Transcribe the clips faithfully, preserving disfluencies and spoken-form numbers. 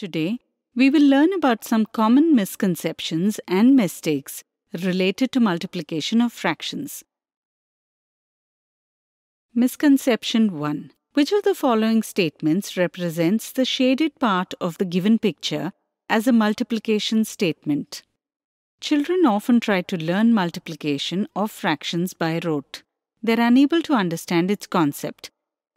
Today, we will learn about some common misconceptions and mistakes related to multiplication of fractions. Misconception one. Which of the following statements represents the shaded part of the given picture as a multiplication statement? Children often try to learn multiplication of fractions by rote. They are unable to understand its concept.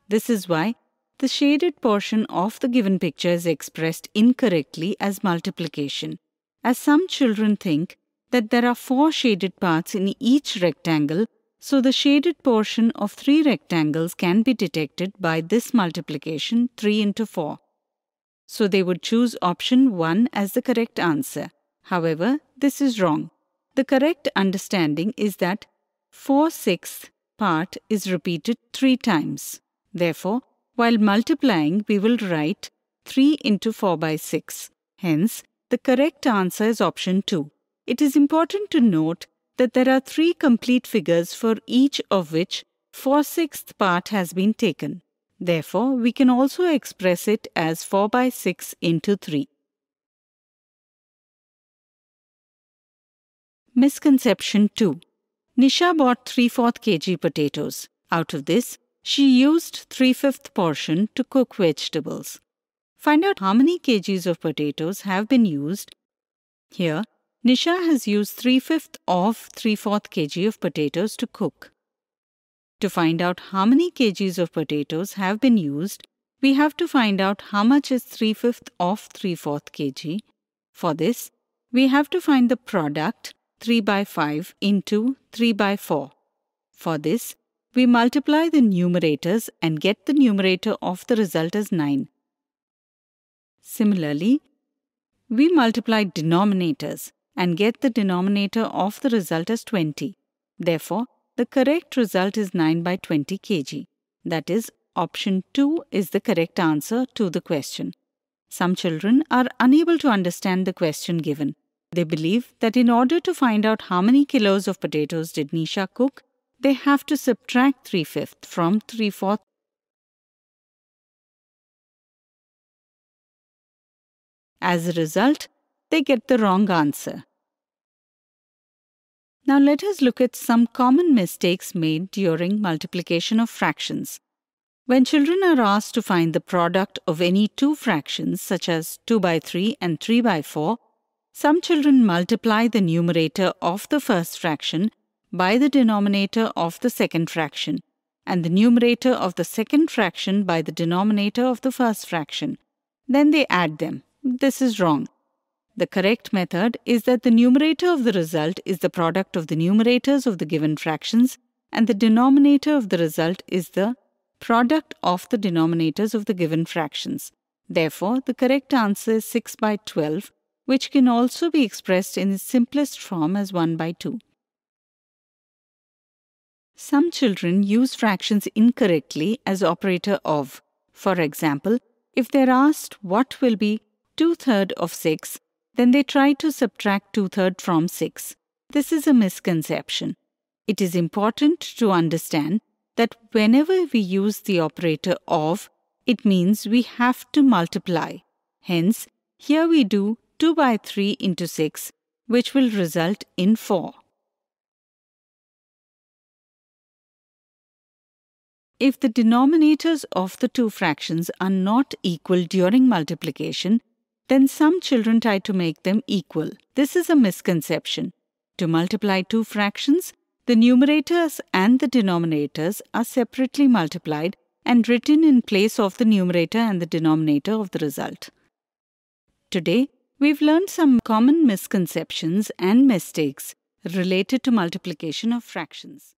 This is why the shaded portion of the given picture is expressed incorrectly as multiplication, as some children think that there are four shaded parts in each rectangle, so the shaded portion of three rectangles can be detected by this multiplication three into four. So they would choose option one as the correct answer. However, this is wrong. The correct understanding is that four sixths part is repeated three times. Therefore, while multiplying, we will write three into four by six. Hence, the correct answer is option two. It is important to note that there are three complete figures for each of which four sixths part has been taken. Therefore, we can also express it as four by six into three. Misconception two. Nisha bought three fourths kilogram potatoes. Out of this, she used three fifths portion to cook vegetables. Find out how many kgs of potatoes have been used. Here, Nisha has used three fifths of three fourths kilogram of potatoes to cook. To find out how many kgs of potatoes have been used, we have to find out how much is three fifths of three fourths kilogram. For this, we have to find the product three by five into three by four. For this, we multiply the numerators and get the numerator of the result as nine. Similarly, we multiply denominators and get the denominator of the result as twenty. Therefore, the correct result is nine by twenty kilograms. That is, option two is the correct answer to the question. Some children are unable to understand the question given. They believe that in order to find out how many kilos of potatoes did Nisha cook, they have to subtract three fifths from three fourths. As a result, they get the wrong answer. Now let us look at some common mistakes made during multiplication of fractions. When children are asked to find the product of any two fractions, such as two by three and three by four, some children multiply the numerator of the first fraction by the denominator of the second fraction, and the numerator of the second fraction by the denominator of the first fraction. Then they add them. This is wrong. The correct method is that the numerator of the result is the product of the numerators of the given fractions, and the denominator of the result is the product of the denominators of the given fractions. Therefore, the correct answer is six by twelve, which can also be expressed in its simplest form as one by two. Some children use fractions incorrectly as operator of. For example, if they're asked what will be two thirds of six, then they try to subtract two thirds from six. This is a misconception. It is important to understand that whenever we use the operator of, it means we have to multiply. Hence, here we do two by three into six, which will result in four. If the denominators of the two fractions are not equal during multiplication, then some children try to make them equal. This is a misconception. To multiply two fractions, the numerators and the denominators are separately multiplied and written in place of the numerator and the denominator of the result. Today, we've learned some common misconceptions and mistakes related to multiplication of fractions.